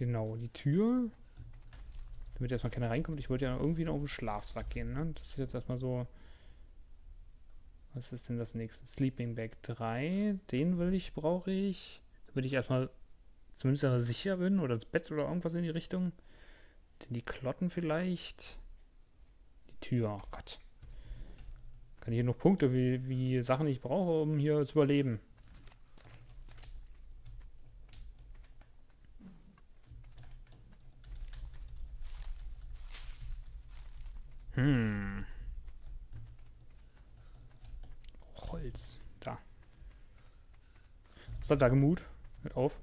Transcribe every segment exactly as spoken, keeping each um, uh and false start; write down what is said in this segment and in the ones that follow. Genau, die Tür. Damit erstmal keiner reinkommt. Ich wollte ja irgendwie noch auf den Schlafsack gehen, ne? Das ist jetzt erstmal so... Was ist denn das nächste? Sleeping Bag drei. Den will ich, brauche ich. Damit ich erstmal zumindest sicher bin. Oder das Bett oder irgendwas in die Richtung. Denn die Klotten vielleicht. Die Tür, oh Gott. Kann ich hier noch Punkte, wie, wie Sachen ich brauche, um hier zu überleben. Hm. Holz. Da. Was hat da Gemut? Hört auf.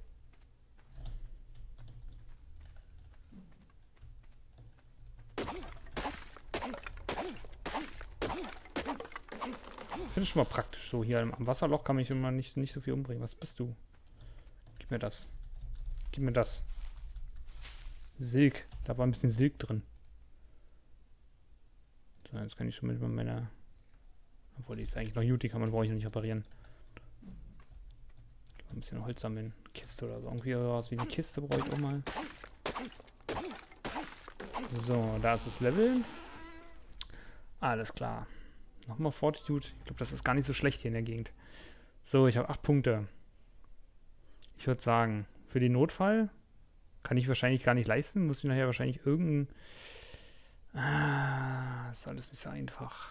Ich finde es schon mal praktisch so. Hier am Wasserloch kann mich immer nicht, nicht so viel umbringen. Was bist du? Gib mir das. Gib mir das. Silk. Da war ein bisschen Silk drin. So, jetzt kann ich schon mit meiner... Obwohl, die ist eigentlich noch gut, die kann man, brauche ich noch nicht reparieren. Ich kann ein bisschen Holz sammeln. Kiste oder so. Irgendwie was wie eine Kiste brauche ich auch mal. So, da ist das Level. Alles klar. Nochmal Fortitude. Ich glaube, das ist gar nicht so schlecht hier in der Gegend. So, ich habe acht Punkte. Ich würde sagen, für den Notfall kann ich wahrscheinlich gar nicht leisten. Muss ich nachher wahrscheinlich irgendein... Ah, das ist alles nicht so einfach.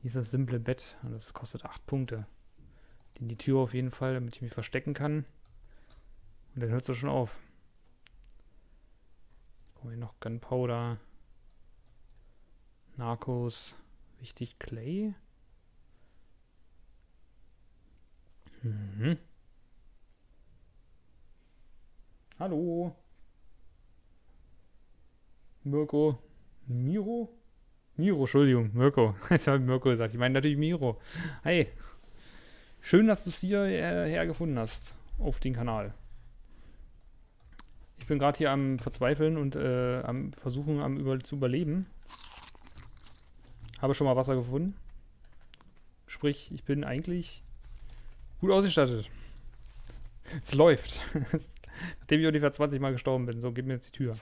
Hier ist das simple Bett und das kostet acht Punkte. In die Tür auf jeden Fall, damit ich mich verstecken kann. Und dann hört es doch schon auf. Oh, hier noch Gunpowder. Narcos. Wichtig, Clay. Mhm. Hallo. Mirko. Miro? Miro, Entschuldigung, Mirko. Jetzt habe ich Mirko gesagt. Ich meine natürlich Miro. Hey. Schön, dass du es hierher gefunden hast. Auf den Kanal. Ich bin gerade hier am Verzweifeln und äh, am Versuchen am über zu überleben. Habe schon mal Wasser gefunden. Sprich, ich bin eigentlich gut ausgestattet. Es läuft. Nachdem ich ungefähr zwanzig Mal gestorben bin. So, gib mir jetzt die Tür.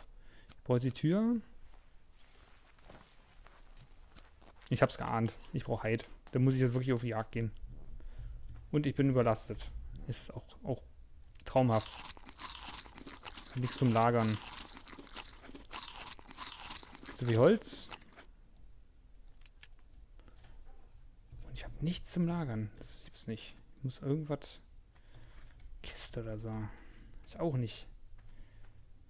Ich brauche die Tür. Ich hab's geahnt. Ich brauche Hide. Da muss ich jetzt wirklich auf die Jagd gehen. Und ich bin überlastet. Ist auch, auch traumhaft. Nichts zum Lagern. So wie Holz. Nichts zum Lagern. Das gibt's nicht. Ich muss irgendwas... Kiste oder so. Ist auch nicht.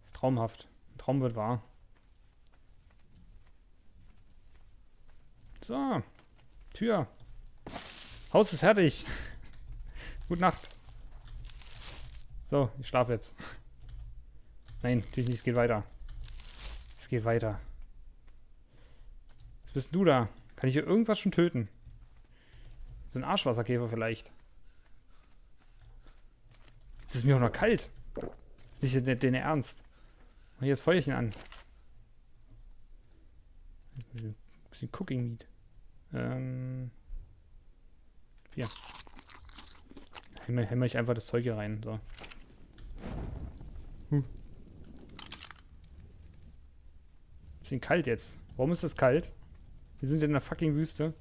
Ist traumhaft. Ein Traum wird wahr. So. Tür. Haus ist fertig. Gute Nacht. So, ich schlafe jetzt. Nein, natürlich nicht. Es geht weiter. Es geht weiter. Was bist du da? Kann ich hier irgendwas schon töten? So ein Arschwasserkäfer vielleicht. Jetzt ist mir auch noch kalt. Das ist nicht den Ernst. Und hier das Feuerchen an. Ein bisschen Cooking Meat. Ähm. Vier. Hämmer, hämmer ich einfach das Zeug hier rein. So. Hm. Bisschen kalt jetzt. Warum ist das kalt? Wir sind in der fucking Wüste.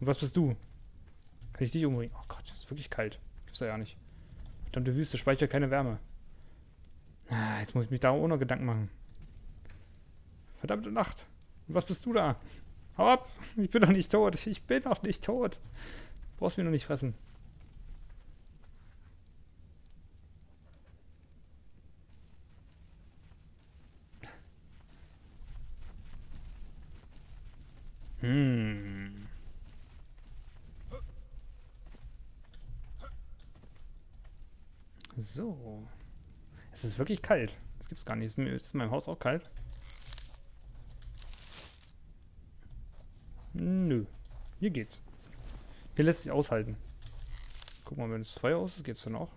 Und was bist du? Kann ich dich umbringen? Oh Gott, ist wirklich kalt. Gibt's da ja nicht. Verdammte Wüste, speichert keine Wärme. Ah, jetzt muss ich mich da ohne Gedanken machen. Verdammte Nacht. Und was bist du da? Hau ab! Ich bin doch nicht tot. Ich bin doch nicht tot. Du brauchst mich noch nicht fressen. Hm. So. Es ist wirklich kalt. Das gibt's gar nicht. Es ist in meinem Haus auch kalt. Nö. Hier geht's. Hier lässt sich aushalten. Guck mal, wenn das Feuer aus ist, geht's dann auch.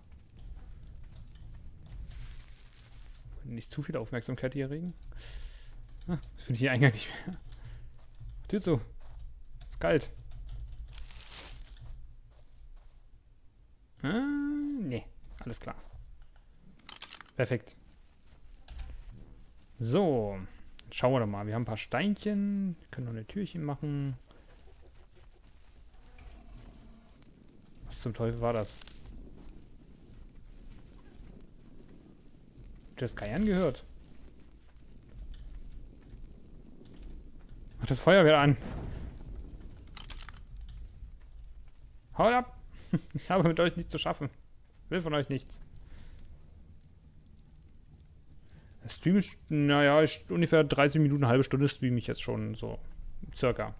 Nicht zu viel Aufmerksamkeit hier erregen. Ah, das finde ich hier eigentlich nicht mehr. Tür zu. Ist kalt. Ah, nee. Alles klar. Perfekt. So, schauen wir doch mal. Wir haben ein paar Steinchen. Wir können noch eine Türchen machen. Was zum Teufel war das? Habt ihr das Kai angehört? Mach das Feuer wieder an. Haut ab! Ich habe mit euch nichts zu schaffen. Will von euch nichts. Das Stream ist, naja, ist ungefähr dreißig Minuten, eine halbe Stunde streame ich jetzt schon, so circa.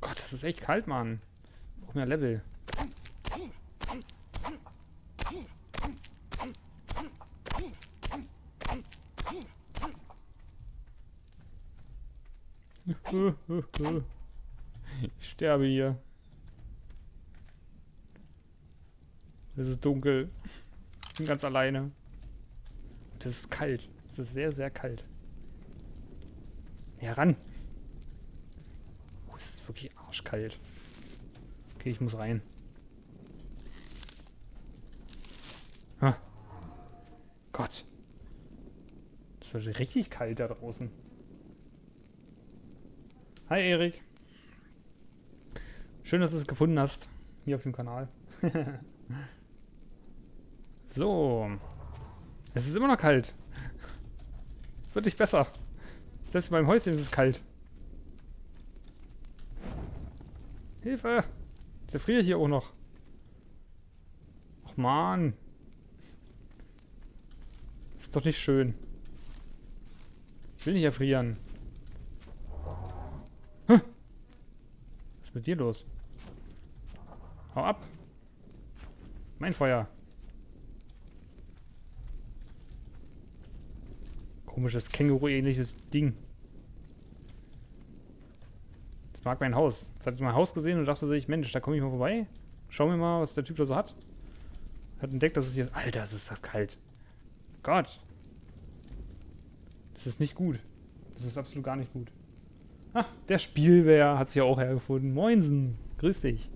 Gott, das ist echt kalt, Mann. Ich brauche mehr Level. Ich sterbe hier. Es ist dunkel. Ich bin ganz alleine. Und es ist kalt. Es ist sehr, sehr kalt. Ja, ran. Oh, es ist wirklich arschkalt. Okay, ich muss rein. Ha. Gott. Es wird richtig kalt da draußen. Hi, Erik. Schön, dass du es gefunden hast, hier auf dem Kanal. So. Es ist immer noch kalt. Es wird nicht besser. Selbst beim Häuschen ist es kalt. Hilfe! Ich zerfriere hier auch noch. Ach man. Das ist doch nicht schön. Ich will nicht erfrieren. Was ist mit dir los? Hau ab! Mein Feuer! Komisches Känguru-ähnliches Ding. Das mag mein Haus. Das hat jetzt mein Haus gesehen und dachte sich, Mensch, da komme ich mal vorbei. Schau mir mal, was der Typ da so hat. Hat entdeckt, dass es hier... Alter, es ist das kalt. Gott! Das ist nicht gut. Das ist absolut gar nicht gut. Ach, der Spielbär hat es ja auch hergefunden. Moinsen! Grüß dich!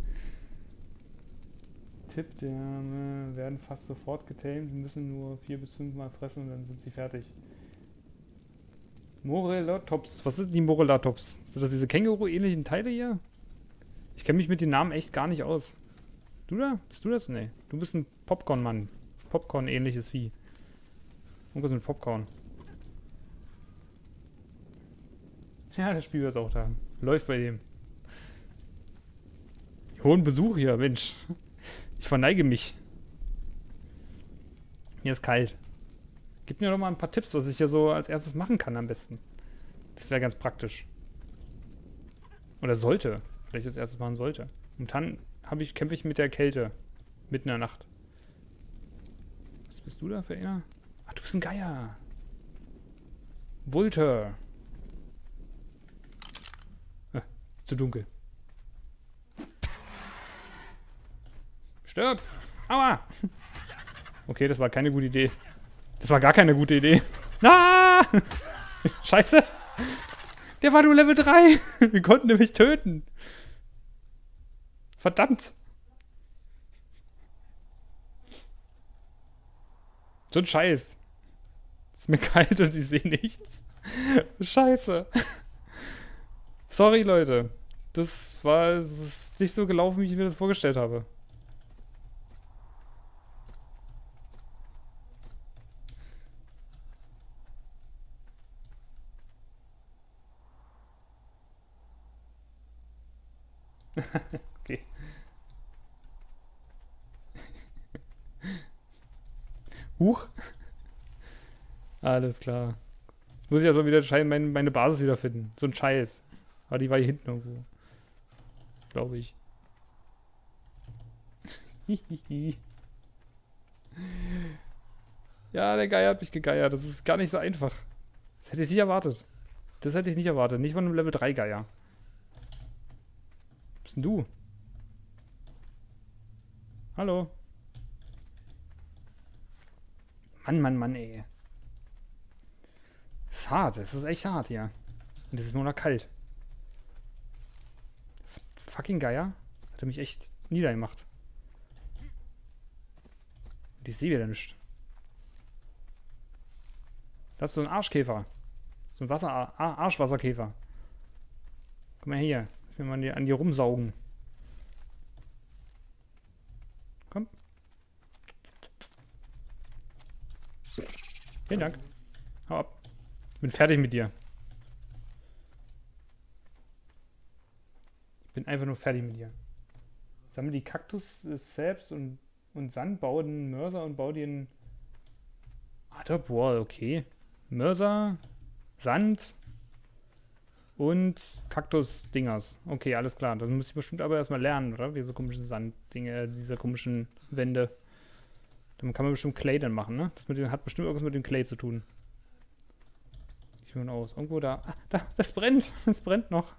Tipp, die äh, werden fast sofort getamed, die müssen nur vier bis fünf Mal fressen und dann sind sie fertig. Morellatops. Was sind die Morellatops? Sind das diese Känguru-ähnlichen Teile hier? Ich kenne mich mit den Namen echt gar nicht aus. Du da? Bist du das? Nee. Du bist ein Popcorn-Mann. Popcorn-ähnliches Vieh. Irgendwas mit Popcorn. Ja, das Spiel wird auch da. Läuft bei dem. Hohen Besuch hier, Mensch. Ich verneige mich. Mir ist kalt. Gib mir doch mal ein paar Tipps, was ich hier so als erstes machen kann am besten. Das wäre ganz praktisch. Oder sollte. Vielleicht als erstes machen sollte. Und dann habe ich, kämpfe ich mit der Kälte. Mitten in der Nacht. Was bist du da für einer? Ach, du bist ein Geier. Wulte. Ah, zu dunkel. Stirb! Aua! Okay, das war keine gute Idee. Das war gar keine gute Idee. Ah! Scheiße! Der war nur Level drei! Wir konnten nämlich töten! Verdammt! So ein Scheiß! Es ist mir kalt und ich sehe nichts. Scheiße! Sorry, Leute. Das war das ist nicht so gelaufen, wie ich mir das vorgestellt habe. Okay. Huch. Alles klar. Jetzt muss ich aber wieder entscheiden, meine, meine Basis wiederfinden. So ein Scheiß. Aber die war hier hinten irgendwo. Glaube ich. Ja, der Geier hat mich gegeiert. Das ist gar nicht so einfach. Das hätte ich nicht erwartet. Das hätte ich nicht erwartet. Nicht von einem Level drei Geier. Du? Hallo? Mann, Mann, Mann, ey. Es ist hart, es ist echt hart hier. Und es ist nur noch kalt. F fucking Geier. Hat er mich echt niedergemacht. Und ich sehe wieder nichts. Das ist so ein Arschkäfer. So ein Wasser Ar Arschwasserkäfer. Guck mal hier. Ich will mal an die, an die rumsaugen. Komm. Vielen Dank. Hau ab. Ich bin fertig mit dir. Ich bin einfach nur fertig mit dir. Sammle die Kaktus selbst und, und Sand, baue den Mörser und baue den Atop Wall, okay. Mörser, Sand und Kaktus-Dingers. Okay, alles klar. Das muss ich bestimmt aber erstmal lernen, oder? Diese komischen Sanddinge, diese komischen Wände. Dann kann man bestimmt Clay dann machen, ne? Das mit dem, hat bestimmt irgendwas mit dem Clay zu tun. Ich höre aus. Irgendwo da. Ah, da, das brennt. Es brennt noch.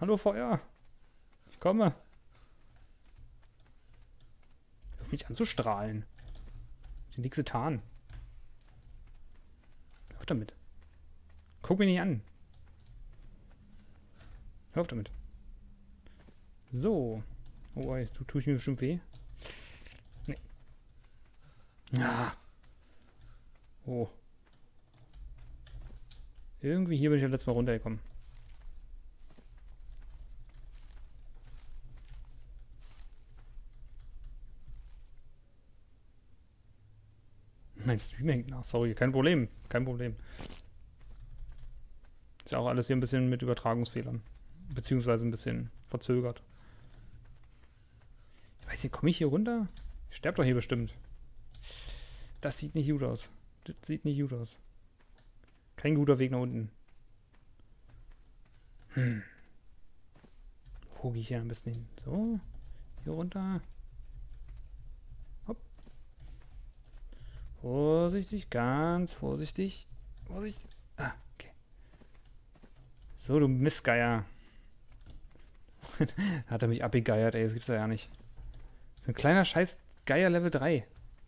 Hallo Feuer. Ich komme. Ich hoffe mich anzustrahlen. Ich hab nichts getan. Hör auf damit. Guck mich nicht an. Hör auf damit. So. Oh, du tue ich mir bestimmt weh. Nee. Ah. Oh. Irgendwie hier bin ich ja letztes Mal runtergekommen. Mein Stream hängt nach. Sorry, kein Problem. Kein Problem. Ist ja auch alles hier ein bisschen mit Übertragungsfehlern. Beziehungsweise ein bisschen verzögert. Ich weiß nicht, komme ich hier runter? Ich sterbe doch hier bestimmt. Das sieht nicht gut aus. Das sieht nicht gut aus. Kein guter Weg nach unten. Hm. Wo gehe ich hier am besten hin? So. Hier runter. Vorsichtig, ganz vorsichtig. Vorsicht. Ah, okay. So, du Mistgeier. Hat er mich abgegeiert, ey. Das gibt's ja ja nicht. So ein kleiner Scheiß Geier Level drei.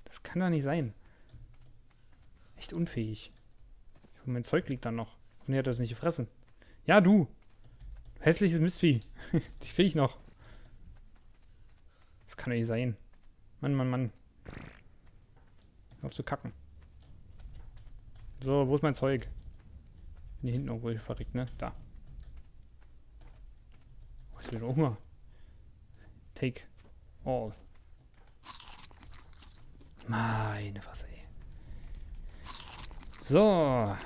Das kann doch nicht sein. Echt unfähig. Und mein Zeug liegt dann noch. Hoffentlich hat er das nicht gefressen. Ja, du! Du hässliches Mistvieh. Dich krieg ich noch. Das kann doch nicht sein. Mann, Mann, Mann. Auf zu kacken. So, wo ist mein Zeug? Bin hier hinten irgendwo verrückt, ne? Da. Oh, ich will auch mal. Take all. Meine Fresse, ey. So.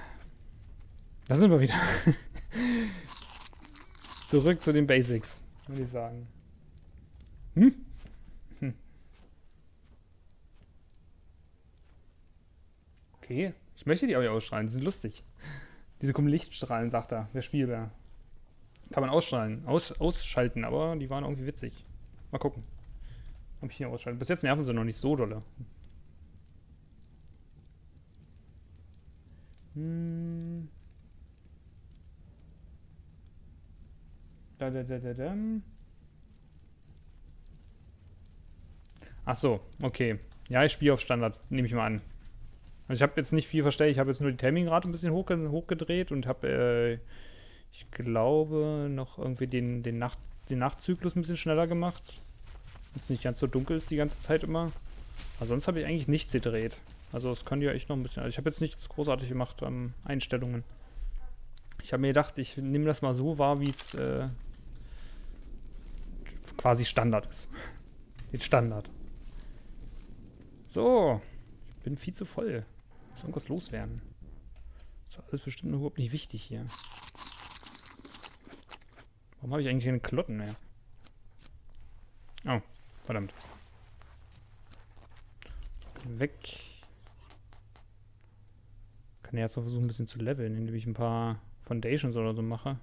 Da sind wir wieder. Zurück zu den Basics, würde ich sagen. Hm? Okay. Ich möchte die auch hier ausstrahlen, die sind lustig. Diese kommen Lichtstrahlen, sagt er, der Spielbär. Kann man ausstrahlen, aus, ausschalten, aber die waren irgendwie witzig. Mal gucken, ob ich hier ausschalte. Bis jetzt nerven sie noch nicht so dolle. Hm. Da, da, da, da, da. Ach so, okay. Ja, ich spiele auf Standard, nehme ich mal an. Also ich habe jetzt nicht viel verstellt, ich habe jetzt nur die Timingrate ein bisschen hoch, hochgedreht und habe, äh, ich glaube, noch irgendwie den, den, Nacht, den Nachtzyklus ein bisschen schneller gemacht. Jetzt nicht ganz so dunkel ist die ganze Zeit immer. Aber sonst habe ich eigentlich nichts gedreht. Also das könnte ja echt noch ein bisschen, also ich habe jetzt nichts großartig gemacht an Einstellungen. Ich habe mir gedacht, ich nehme das mal so wahr, wie es äh, quasi Standard ist. Den Standard. So, ich bin viel zu voll. Muss irgendwas loswerden. Das ist alles bestimmt überhaupt nicht wichtig hier. Warum habe ich eigentlich keine Klotten mehr? Oh, verdammt. Weg. Ich kann ja jetzt noch versuchen, ein bisschen zu leveln, indem ich ein paar Foundations oder so mache.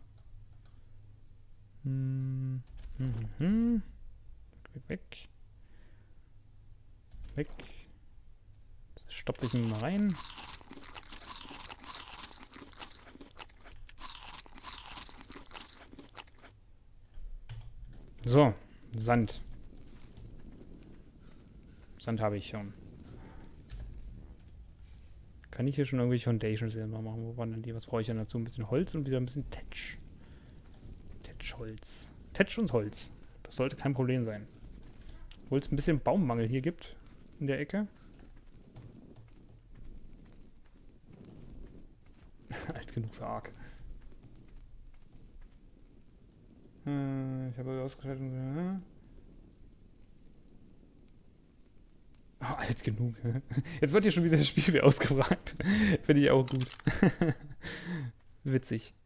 Hm. Mhm. Weg, weg. Weg. Stopfe ich ihn mal rein. So, Sand. Sand habe ich schon. Kann ich hier schon irgendwelche Foundations mal machen? Wo waren denn die? Was brauche ich denn dazu? Ein bisschen Holz und wieder ein bisschen Tetsch. Tetschholz. Tetsch und Holz. Das sollte kein Problem sein. Obwohl es ein bisschen Baummangel hier gibt. in der Ecke. Alt genug für Ark. Hm, ich habe ausgeschaltet. Hm? Oh, alt genug. Jetzt wird hier schon wieder das Spiel ausgefragt. Finde ich auch gut. Witzig.